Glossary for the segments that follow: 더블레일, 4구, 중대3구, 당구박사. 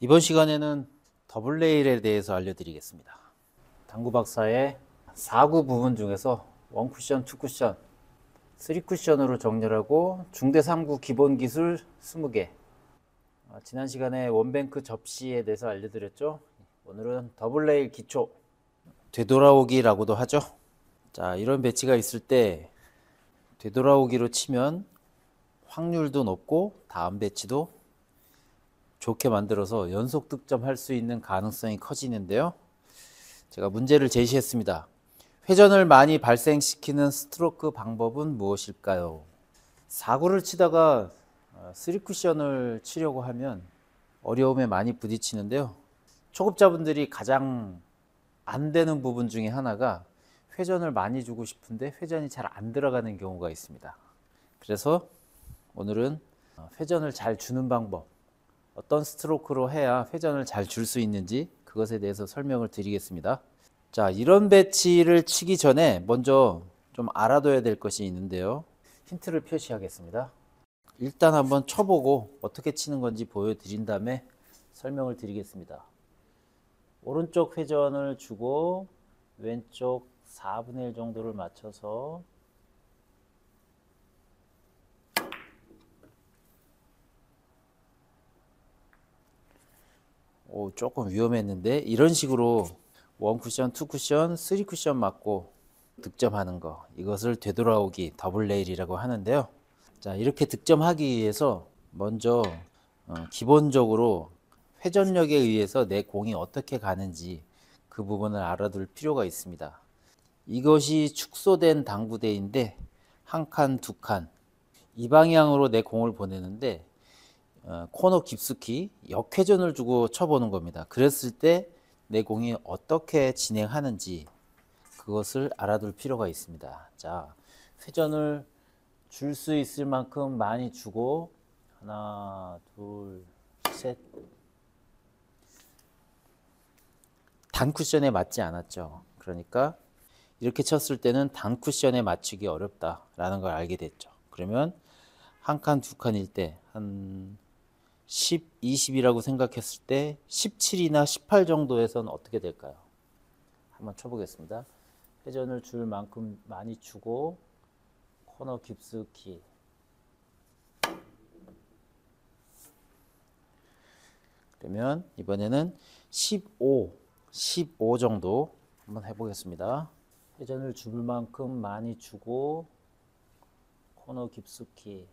이번 시간에는 더블레일에 대해서 알려드리겠습니다. 당구박사의 4구 부분 중에서 1쿠션, 2쿠션, 3쿠션으로 정렬하고 중대3구 기본기술 20개, 지난 시간에 원뱅크 접시에 대해서 알려드렸죠. 오늘은 더블레일 기초, 되돌아오기라고도 하죠. 자, 이런 배치가 있을 때 되돌아오기로 치면 확률도 높고 다음 배치도 좋게 만들어서 연속 득점할 수 있는 가능성이 커지는데요. 제가 문제를 제시했습니다. 회전을 많이 발생시키는 스트로크 방법은 무엇일까요? 4구를 치다가 3쿠션을 치려고 하면 어려움에 많이 부딪히는데요. 초급자분들이 가장 안 되는 부분 중에 하나가 회전을 많이 주고 싶은데 회전이 잘 안 들어가는 경우가 있습니다. 그래서 오늘은 회전을 잘 주는 방법, 어떤 스트로크로 해야 회전을 잘 줄 수 있는지 그것에 대해서 설명을 드리겠습니다. 자, 이런 배치를 치기 전에 먼저 좀 알아둬야 될 것이 있는데요. 힌트를 표시하겠습니다. 일단 한번 쳐보고 어떻게 치는 건지 보여드린 다음에 설명을 드리겠습니다. 오른쪽 회전을 주고 왼쪽 4분의 1 정도를 맞춰서 오, 조금 위험했는데, 이런 식으로 1쿠션, 2쿠션, 3쿠션 맞고 득점하는 거, 이것을 되돌아오기 더블레일이라고 하는데요. 자, 이렇게 득점하기 위해서 먼저 기본적으로 회전력에 의해서 내 공이 어떻게 가는지 그 부분을 알아둘 필요가 있습니다. 이것이 축소된 당구대인데 한 칸, 두 칸 이 방향으로 내 공을 보내는데 코너 깊숙이 역회전을 주고 쳐보는 겁니다. 그랬을 때 내 공이 어떻게 진행하는지 그것을 알아둘 필요가 있습니다. 자, 회전을 줄 수 있을 만큼 많이 주고 하나, 둘, 셋. 단쿠션에 맞지 않았죠. 그러니까 이렇게 쳤을 때는 단쿠션에 맞추기 어렵다라는 걸 알게 됐죠. 그러면 한 칸, 두 칸일 때 한 10, 20이라고 생각했을 때 17이나 18 정도에서는 어떻게 될까요? 한번 쳐보겠습니다. 회전을 줄 만큼 많이 주고 코너 깊숙이. 그러면 이번에는 15 정도 한번 해보겠습니다. 회전을 줄 만큼 많이 주고 코너 깊숙이.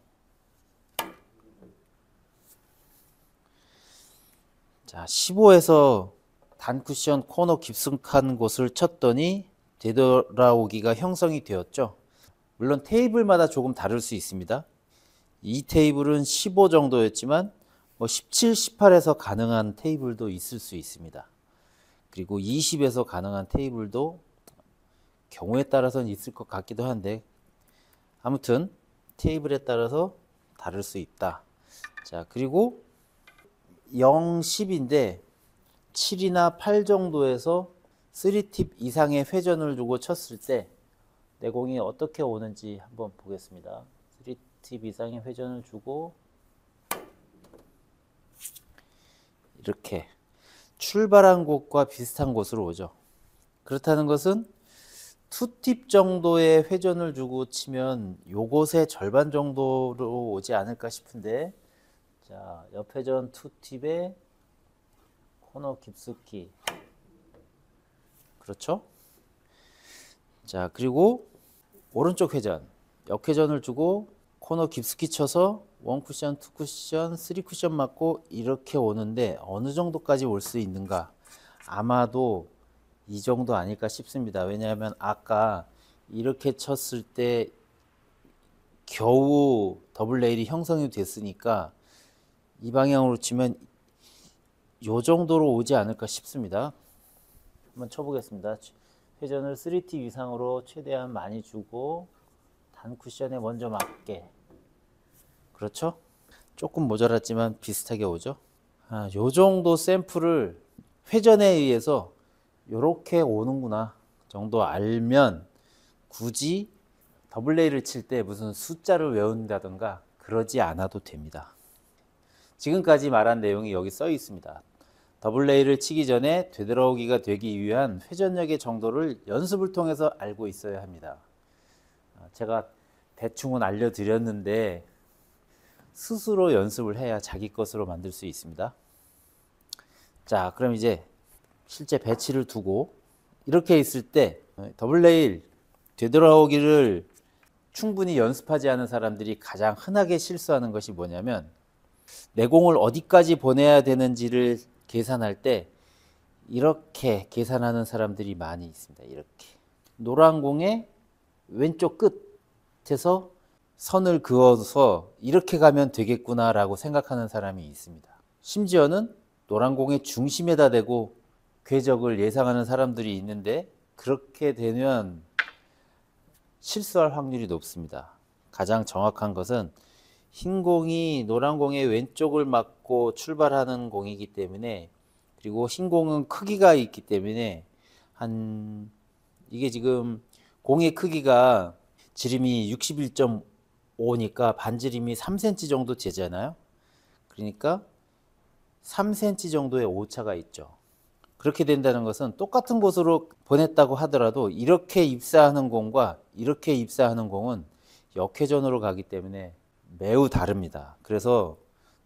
자, 15에서 단쿠션 코너 깊숙한 곳을 쳤더니 되돌아오기가 형성이 되었죠. 물론 테이블마다 조금 다를 수 있습니다. 이 테이블은 15 정도였지만 뭐 17, 18에서 가능한 테이블도 있을 수 있습니다. 그리고 20에서 가능한 테이블도 경우에 따라서는 있을 것 같기도 한데, 아무튼 테이블에 따라서 다를 수 있다. 자, 그리고 0, 10인데 7이나 8 정도에서 3팁 이상의 회전을 주고 쳤을 때 내 공이 어떻게 오는지 한번 보겠습니다. 3팁 이상의 회전을 주고 이렇게 출발한 곳과 비슷한 곳으로 오죠. 그렇다는 것은 2팁 정도의 회전을 주고 치면 요것의 절반 정도로 오지 않을까 싶은데, 자, 옆회전 2팁에 코너 깊숙이. 그렇죠? 자, 그리고 오른쪽 회전, 역회전을 주고 코너 깊숙이 쳐서 1쿠션, 2쿠션, 3쿠션 맞고 이렇게 오는데 어느 정도까지 올 수 있는가? 아마도 이 정도 아닐까 싶습니다. 왜냐하면 아까 이렇게 쳤을 때 겨우 더블레일이 형성이 됐으니까 이 방향으로 치면 요 정도로 오지 않을까 싶습니다. 한번 쳐보겠습니다. 회전을 3팁 이상으로 최대한 많이 주고 단쿠션에 먼저 맞게. 그렇죠? 조금 모자랐지만 비슷하게 오죠? 아, 요 정도 샘플을 회전에 의해서 요렇게 오는구나 정도 알면 굳이 더블레일을 칠 때 무슨 숫자를 외운다던가 그러지 않아도 됩니다. 지금까지 말한 내용이 여기 써 있습니다. 더블레일을 치기 전에 되돌아오기가 되기 위한 회전력의 정도를 연습을 통해서 알고 있어야 합니다. 제가 대충은 알려드렸는데 스스로 연습을 해야 자기 것으로 만들 수 있습니다. 자, 그럼 이제 실제 배치를 두고 이렇게 있을 때 더블레일 되돌아오기를 충분히 연습하지 않은 사람들이 가장 흔하게 실수하는 것이 뭐냐면 내 공을 어디까지 보내야 되는지를 계산할 때 이렇게 계산하는 사람들이 많이 있습니다. 이렇게 노란 공의 왼쪽 끝에서 선을 그어서 이렇게 가면 되겠구나 라고 생각하는 사람이 있습니다. 심지어는 노란 공의 중심에다 대고 궤적을 예상하는 사람들이 있는데 그렇게 되면 실수할 확률이 높습니다. 가장 정확한 것은 흰 공이 노란 공의 왼쪽을 맞고 출발하는 공이기 때문에, 그리고 흰 공은 크기가 있기 때문에 이게 지금 공의 크기가 지름이 61.5니까 반지름이 3cm 정도 되잖아요. 그러니까 3cm 정도의 오차가 있죠. 그렇게 된다는 것은 똑같은 곳으로 보냈다고 하더라도 이렇게 입사하는 공과 이렇게 입사하는 공은 역회전으로 가기 때문에 매우 다릅니다. 그래서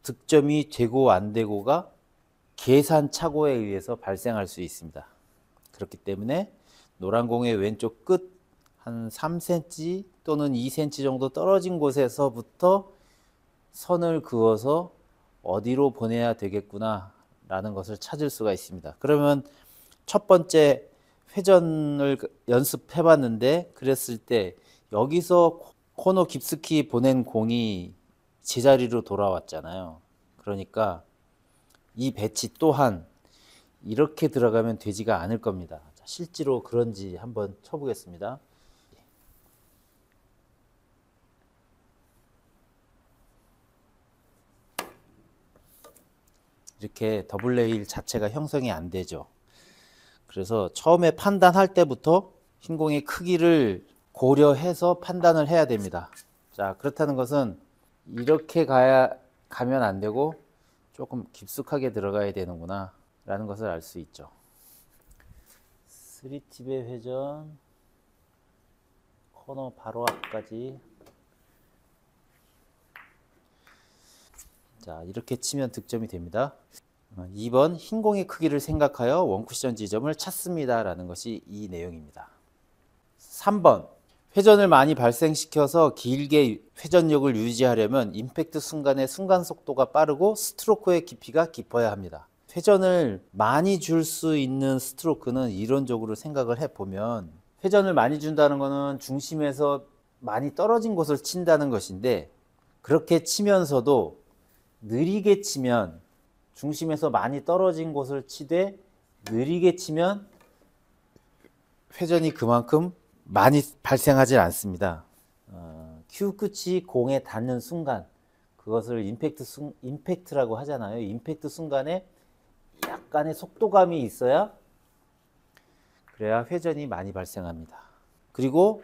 득점이 되고 안 되고가 계산착오에 의해서 발생할 수 있습니다. 그렇기 때문에 노란 공의 왼쪽 끝 한 3cm 또는 2cm 정도 떨어진 곳에서부터 선을 그어서 어디로 보내야 되겠구나 라는 것을 찾을 수가 있습니다. 그러면 첫 번째 회전을 연습해 봤는데 그랬을 때 여기서 코너 깊숙이 보낸 공이 제자리로 돌아왔잖아요. 그러니까 이 배치 또한 이렇게 들어가면 되지가 않을 겁니다. 실제로 그런지 한번 쳐보겠습니다. 이렇게 더블레일 자체가 형성이 안 되죠. 그래서 처음에 판단할 때부터 흰 공의 크기를 고려해서 판단을 해야 됩니다. 자, 그렇다는 것은 이렇게 가면 안 되고 조금 깊숙하게 들어가야 되는구나 라는 것을 알 수 있죠. 3팁의 회전, 코너 바로 앞까지. 자, 이렇게 치면 득점이 됩니다. 2번, 흰 공의 크기를 생각하여 원쿠션 지점을 찾습니다 라는 것이 이 내용입니다. 3번, 회전을 많이 발생시켜서 길게 회전력을 유지하려면 임팩트 순간의 순간 속도가 빠르고 스트로크의 깊이가 깊어야 합니다. 회전을 많이 줄 수 있는 스트로크는 이론적으로 생각을 해보면 회전을 많이 준다는 것은 중심에서 많이 떨어진 곳을 친다는 것인데, 그렇게 치면서도 느리게 치면 중심에서 많이 떨어진 곳을 치되 느리게 치면 회전이 그만큼 많이 발생하지 않습니다. 큐 끝이 공에 닿는 순간, 그것을 임팩트라고 하잖아요. 임팩트 순간에 약간의 속도감이 있어야, 그래야 회전이 많이 발생합니다. 그리고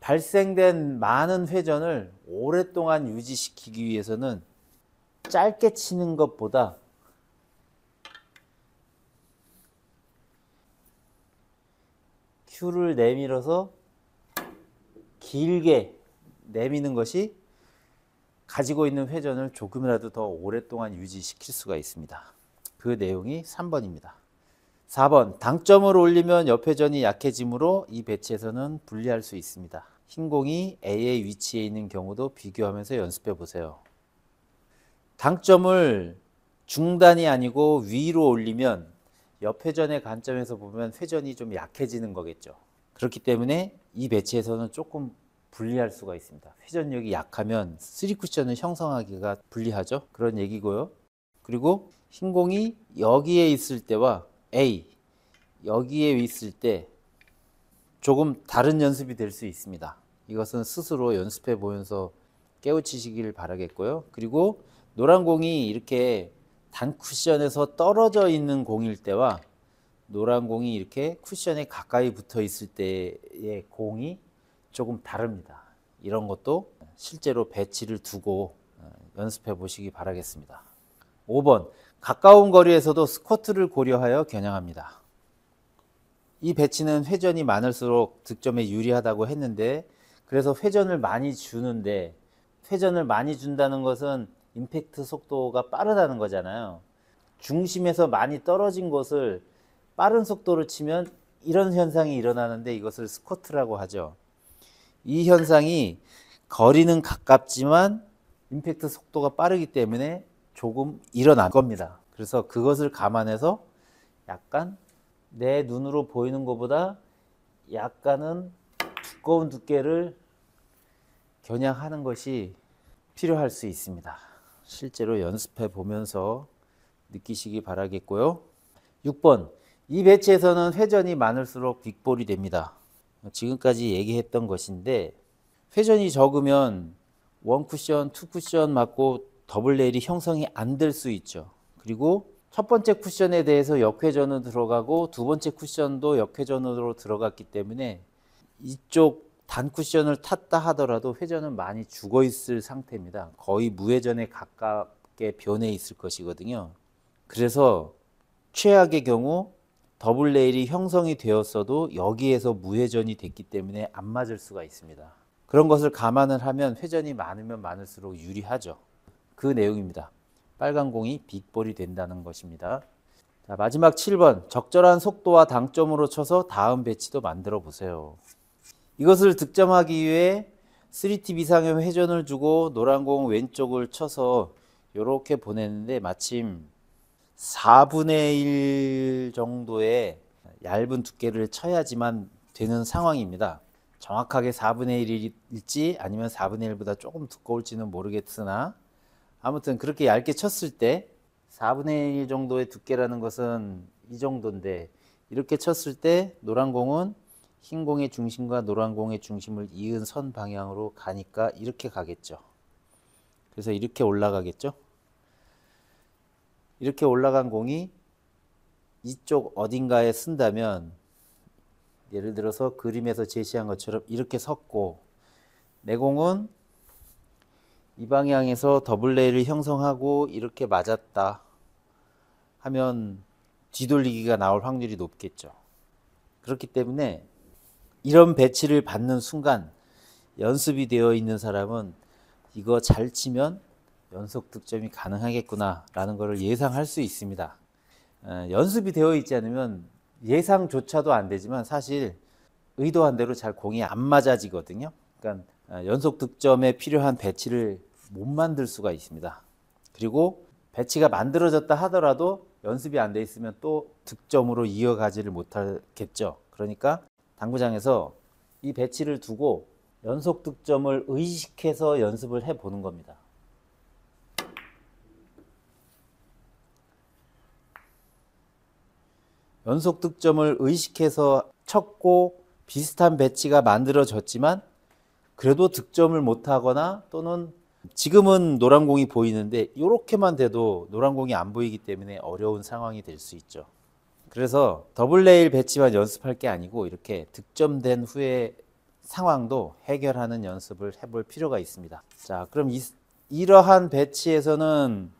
발생된 많은 회전을 오랫동안 유지시키기 위해서는 짧게 치는 것보다 큐를 내밀어서 길게 내미는 것이 가지고 있는 회전을 조금이라도 더 오랫동안 유지시킬 수가 있습니다. 그 내용이 3번입니다. 4번, 당점을 올리면 옆회전이 약해지므로 이 배치에서는 불리할 수 있습니다. 흰 공이 A의 위치에 있는 경우도 비교하면서 연습해 보세요. 당점을 중단이 아니고 위로 올리면 옆회전의 관점에서 보면 회전이 좀 약해지는 거겠죠. 그렇기 때문에 이 배치에서는 조금 불리할 수가 있습니다. 회전력이 약하면 3쿠션을 형성하기가 불리하죠. 그런 얘기고요. 그리고 흰 공이 여기에 있을 때와 A, 여기에 있을 때 조금 다른 연습이 될 수 있습니다. 이것은 스스로 연습해 보면서 깨우치시길 바라겠고요. 그리고 노란 공이 이렇게 단 쿠션에서 떨어져 있는 공일 때와 노란 공이 이렇게 쿠션에 가까이 붙어 있을 때의 공이 조금 다릅니다. 이런 것도 실제로 배치를 두고 연습해 보시기 바라겠습니다. 5번, 가까운 거리에서도 스쿼트를 고려하여 겨냥합니다. 이 배치는 회전이 많을수록 득점에 유리하다고 했는데, 그래서 회전을 많이 주는데, 회전을 많이 준다는 것은 임팩트 속도가 빠르다는 거잖아요. 중심에서 많이 떨어진 것을 빠른 속도로 치면 이런 현상이 일어나는데 이것을 스쿼트라고 하죠. 이 현상이 거리는 가깝지만 임팩트 속도가 빠르기 때문에 조금 일어날 겁니다. 그래서 그것을 감안해서 약간 내 눈으로 보이는 것보다 약간은 두꺼운 두께를 겨냥하는 것이 필요할 수 있습니다. 실제로 연습해 보면서 느끼시기 바라겠고요. 6번, 이 배치에서는 회전이 많을수록 빅볼이 됩니다. 지금까지 얘기했던 것인데, 회전이 적으면 원쿠션, 투쿠션 맞고 더블레일이 형성이 안 될 수 있죠. 그리고 첫 번째 쿠션에 대해서 역회전은 들어가고 두 번째 쿠션도 역회전으로 들어갔기 때문에 이쪽 단쿠션을 탔다 하더라도 회전은 많이 죽어 있을 상태입니다. 거의 무회전에 가깝게 변해 있을 것이거든요. 그래서 최악의 경우 더블레일이 형성이 되었어도 여기에서 무회전이 됐기 때문에 안 맞을 수가 있습니다. 그런 것을 감안을 하면 회전이 많으면 많을수록 유리하죠. 그 내용입니다. 빨간 공이 빅볼이 된다는 것입니다. 자, 마지막 7번, 적절한 속도와 당점으로 쳐서 다음 배치도 만들어 보세요. 이것을 득점하기 위해 3팁 이상의 회전을 주고 노란 공 왼쪽을 쳐서 이렇게 보내는데, 마침 4분의 1 정도의 얇은 두께를 쳐야지만 되는 상황입니다. 정확하게 4분의 1일지 아니면 4분의 1보다 조금 두꺼울지는 모르겠으나, 아무튼 그렇게 얇게 쳤을 때 4분의 1 정도의 두께라는 것은 이 정도인데, 이렇게 쳤을 때 노란 공은 흰 공의 중심과 노란 공의 중심을 이은 선 방향으로 가니까 이렇게 가겠죠. 그래서 이렇게 올라가겠죠. 이렇게 올라간 공이 이쪽 어딘가에 쓴다면, 예를 들어서 그림에서 제시한 것처럼 이렇게 섰고, 내 공은 이 방향에서 더블레일을 형성하고 이렇게 맞았다 하면 뒤돌리기가 나올 확률이 높겠죠. 그렇기 때문에 이런 배치를 받는 순간 연습이 되어 있는 사람은 이거 잘 치면 연속 득점이 가능하겠구나 라는 것을 예상할 수 있습니다. 연습이 되어 있지 않으면 예상조차도 안 되지만 사실 의도한 대로 잘 공이 안 맞아지거든요. 그러니까 연속 득점에 필요한 배치를 못 만들 수가 있습니다. 그리고 배치가 만들어졌다 하더라도 연습이 안 돼 있으면 또 득점으로 이어가지를 못하겠죠. 그러니까 당구장에서 이 배치를 두고 연속 득점을 의식해서 연습을 해보는 겁니다. 연속 득점을 의식해서 쳤고 비슷한 배치가 만들어졌지만 그래도 득점을 못하거나, 또는 지금은 노란 공이 보이는데 이렇게만 돼도 노란 공이 안 보이기 때문에 어려운 상황이 될 수 있죠. 그래서 더블레일 배치만 연습할 게 아니고 이렇게 득점된 후의 상황도 해결하는 연습을 해볼 필요가 있습니다. 자, 그럼 이러한 배치에서는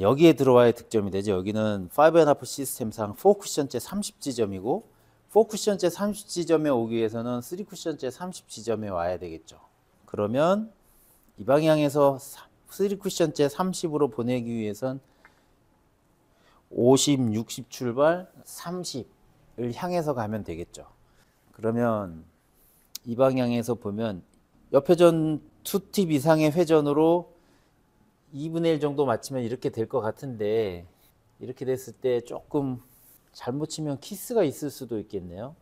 여기에 들어와야 득점이 되죠. 여기는 5.5 시스템상 4쿠션째 30지점이고 4쿠션째 30지점에 오기 위해서는 3쿠션째 30지점에 와야 되겠죠. 그러면 이 방향에서 3쿠션째 30으로 보내기 위해선 50, 60 출발, 30을 향해서 가면 되겠죠. 그러면 이 방향에서 보면 옆회전 2팁 이상의 회전으로 2분의 1 정도 맞추면 이렇게 될 것 같은데, 이렇게 됐을 때 조금 잘못 치면 키스가 있을 수도 있겠네요.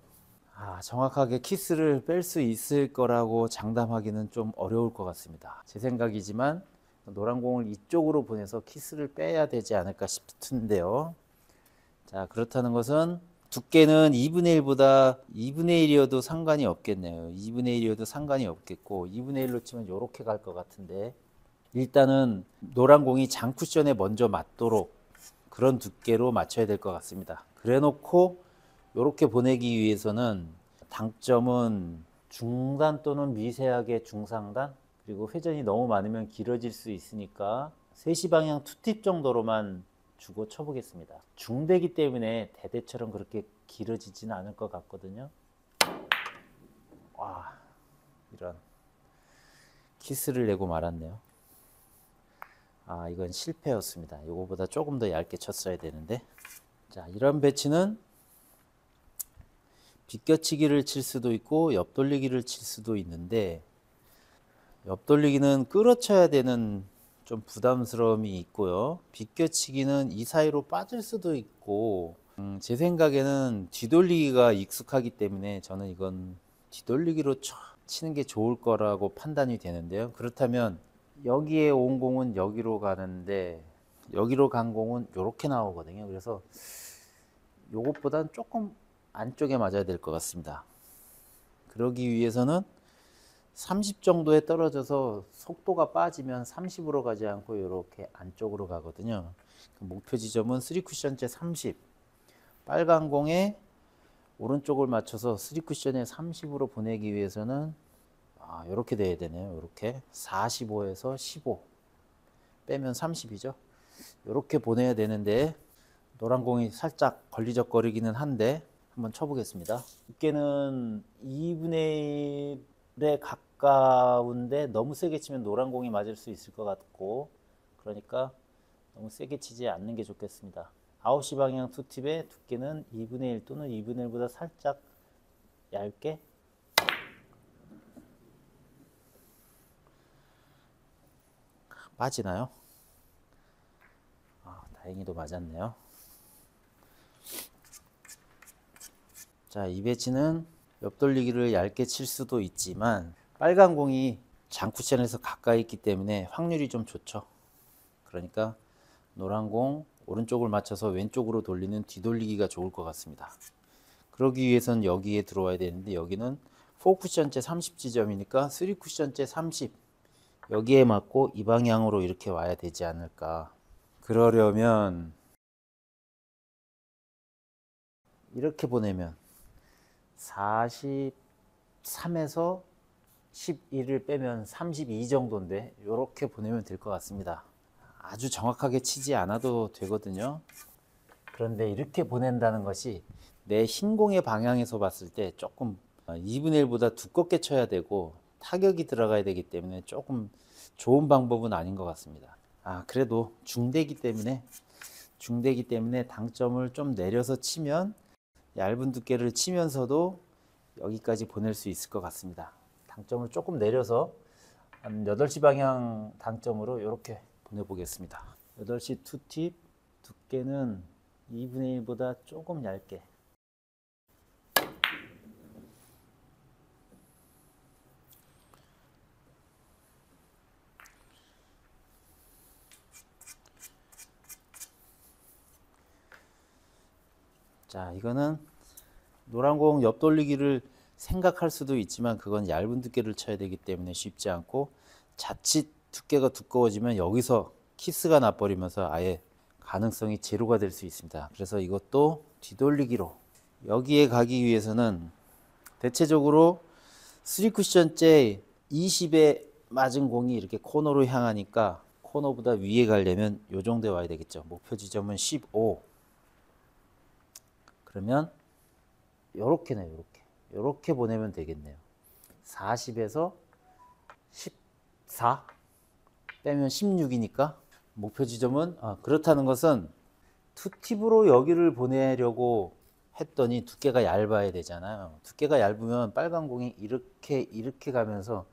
정확하게 키스를 뺄 수 있을 거라고 장담하기는 좀 어려울 것 같습니다. 제 생각이지만 노란 공을 이쪽으로 보내서 키스를 빼야 되지 않을까 싶은데요. 자, 그렇다는 것은 두께는 2분의 1보다 2분의 1이어도 상관이 없겠네요. 2분의 1이어도 상관이 없겠고 2분의 1로 치면 이렇게 갈 것 같은데, 일단은 노란 공이 장쿠션에 먼저 맞도록 그런 두께로 맞춰야 될 것 같습니다. 그래놓고 이렇게 보내기 위해서는 당점은 중단 또는 미세하게 중상단, 그리고 회전이 너무 많으면 길어질 수 있으니까 3시 방향 2팁 정도로만 주고 쳐보겠습니다. 중대기 때문에 대대처럼 그렇게 길어지지는 않을 것 같거든요. 와, 이런 키스를 내고 말았네요. 아, 이건 실패였습니다. 이거보다 조금 더 얇게 쳤어야 되는데. 자, 이런 배치는 빗겨치기를 칠 수도 있고 옆돌리기를 칠 수도 있는데, 옆돌리기는 끌어쳐야 되는 좀 부담스러움이 있고요. 빗겨치기는 이 사이로 빠질 수도 있고, 제 생각에는 뒤돌리기가 익숙하기 때문에 저는 이건 뒤돌리기로 치는 게 좋을 거라고 판단이 되는데요. 그렇다면 여기에 온 공은 여기로 가는데 여기로 간 공은 이렇게 나오거든요. 그래서 요것보단 조금 안쪽에 맞아야 될 것 같습니다. 그러기 위해서는 30 정도에 떨어져서 속도가 빠지면 30으로 가지 않고 이렇게 안쪽으로 가거든요. 목표 지점은 3쿠션째 30, 빨간 공에 오른쪽을 맞춰서 3쿠션에 30으로 보내기 위해서는 이렇게 돼야 되네요. 이렇게 45에서 15 빼면 30이죠. 이렇게 보내야 되는데 노란 공이 살짝 걸리적거리기는 한데 한번 쳐보겠습니다. 두께는 2분의 1에 가까운데 너무 세게 치면 노란 공이 맞을 수 있을 것 같고, 그러니까 너무 세게 치지 않는 게 좋겠습니다. 9시 방향 투팁의 두께는 2분의 1 또는 2분의 1보다 살짝 얇게 빠지나요? 아, 다행히도 맞았네요. 자, 이 배치는 옆돌리기를 얇게 칠 수도 있지만 빨간 공이 장쿠션에서 가까이 있기 때문에 확률이 좀 좋죠. 그러니까 노란 공 오른쪽을 맞춰서 왼쪽으로 돌리는 뒤돌리기가 좋을 것 같습니다. 그러기 위해선 여기에 들어와야 되는데 여기는 4쿠션째 30 지점이니까 3쿠션째 30, 여기에 맞고 이 방향으로 이렇게 와야 되지 않을까. 그러려면 이렇게 보내면 43에서 11을 빼면 32 정도인데 이렇게 보내면 될 것 같습니다. 아주 정확하게 치지 않아도 되거든요. 그런데 이렇게 보낸다는 것이 내 흰공의 방향에서 봤을 때 조금 2분의 1보다 두껍게 쳐야 되고 타격이 들어가야 되기 때문에 조금 좋은 방법은 아닌 것 같습니다. 아, 그래도 중대기 때문에 당점을 좀 내려서 치면 얇은 두께를 치면서도 여기까지 보낼 수 있을 것 같습니다. 당점을 조금 내려서 한 8시 방향 당점으로 이렇게 보내보겠습니다. 8시 투팁 두께는 2분의 1보다 조금 얇게. 자, 이거는 노란 공 옆돌리기를 생각할 수도 있지만 그건 얇은 두께를 쳐야 되기 때문에 쉽지 않고, 자칫 두께가 두꺼워지면 여기서 키스가 나버리면서 아예 가능성이 제로가 될 수 있습니다. 그래서 이것도 뒤돌리기로, 여기에 가기 위해서는 대체적으로 3쿠션째 20에 맞은 공이 이렇게 코너로 향하니까 코너보다 위에 가려면 요 정도에 와야 되겠죠. 목표 지점은 15. 그러면 요렇게네요. 요렇게 보내면 되겠네요. 40에서 14 빼면 16이니까 목표 지점은, 그렇다는 것은 투팁으로 여기를 보내려고 했더니 두께가 얇아야 되잖아요. 두께가 얇으면 빨간 공이 이렇게 가면서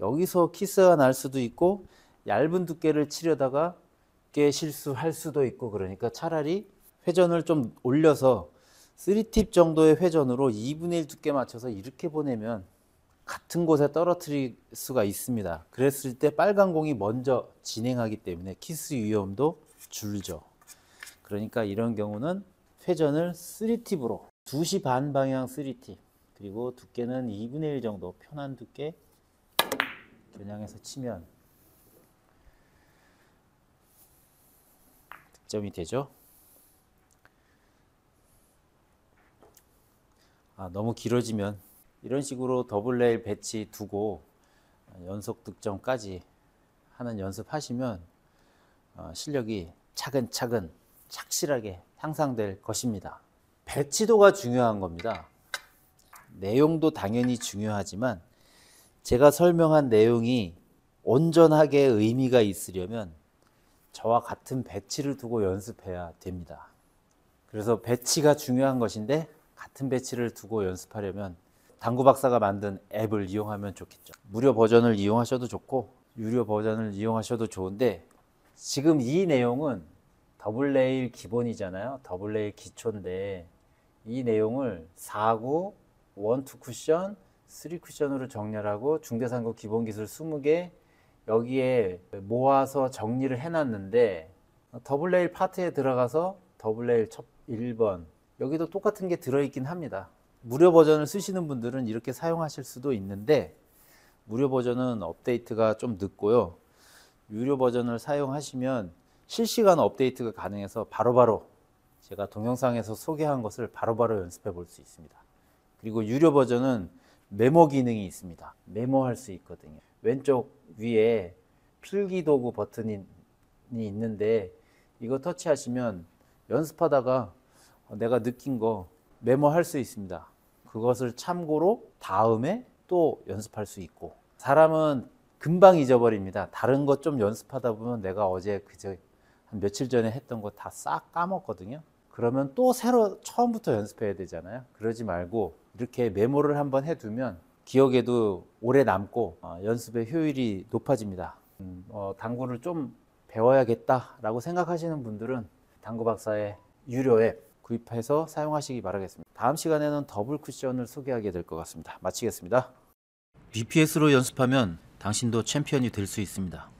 여기서 키스가 날 수도 있고, 얇은 두께를 치려다가 두께 실수할 수도 있고, 그러니까 차라리 회전을 좀 올려서 3팁 정도의 회전으로 2분의 1 두께 맞춰서 이렇게 보내면 같은 곳에 떨어뜨릴 수가 있습니다. 그랬을 때 빨간 공이 먼저 진행하기 때문에 키스 위험도 줄죠. 그러니까 이런 경우는 회전을 3팁으로 2시 반 방향 3팁, 그리고 두께는 2분의 1 정도 편한 두께 겨냥해서 치면 득점이 되죠. 아, 너무 길어지면 이런 식으로 더블레일 배치 두고 연속 득점까지 하는 연습하시면 실력이 차근차근 착실하게 향상될 것입니다. 배치도가 중요한 겁니다. 내용도 당연히 중요하지만 제가 설명한 내용이 온전하게 의미가 있으려면 저와 같은 배치를 두고 연습해야 됩니다. 그래서 배치가 중요한 것인데 같은 배치를 두고 연습하려면 당구박사가 만든 앱을 이용하면 좋겠죠. 무료 버전을 이용하셔도 좋고 유료 버전을 이용하셔도 좋은데 지금 이 내용은 더블레일 기본이잖아요. 더블레일 기초인데 이 내용을 4구, 1-2 쿠션, 3 쿠션으로 정렬하고 중대3구 기본기술 20개 여기에 모아서 정리를 해놨는데 더블레일 파트에 들어가서 더블레일 첫 1번 여기도 똑같은 게 들어있긴 합니다. 무료 버전을 쓰시는 분들은 이렇게 사용하실 수도 있는데 무료 버전은 업데이트가 좀 늦고요. 유료 버전을 사용하시면 실시간 업데이트가 가능해서 바로바로 제가 동영상에서 소개한 것을 바로바로 연습해 볼 수 있습니다. 그리고 유료 버전은 메모 기능이 있습니다. 메모할 수 있거든요. 왼쪽 위에 필기도구 버튼이 있는데 이거 터치하시면 연습하다가 내가 느낀 거 메모할 수 있습니다. 그것을 참고로 다음에 또 연습할 수 있고 사람은 금방 잊어버립니다. 다른 것 좀 연습하다 보면 내가 어제 그제 한 며칠 전에 했던 거 다 싹 까먹거든요. 그러면 또 새로 처음부터 연습해야 되잖아요. 그러지 말고 이렇게 메모를 한번 해두면 기억에도 오래 남고 연습의 효율이 높아집니다. 당구를 좀 배워야겠다라고 생각하시는 분들은 당구박사의 유료 앱 구입해서 사용하시기 바라겠습니다. 다음 시간에는 더블 쿠션을 소개하게 될 것 같습니다. 마치겠습니다. BPS로 연습하면 당신도 챔피언이 될 수 있습니다.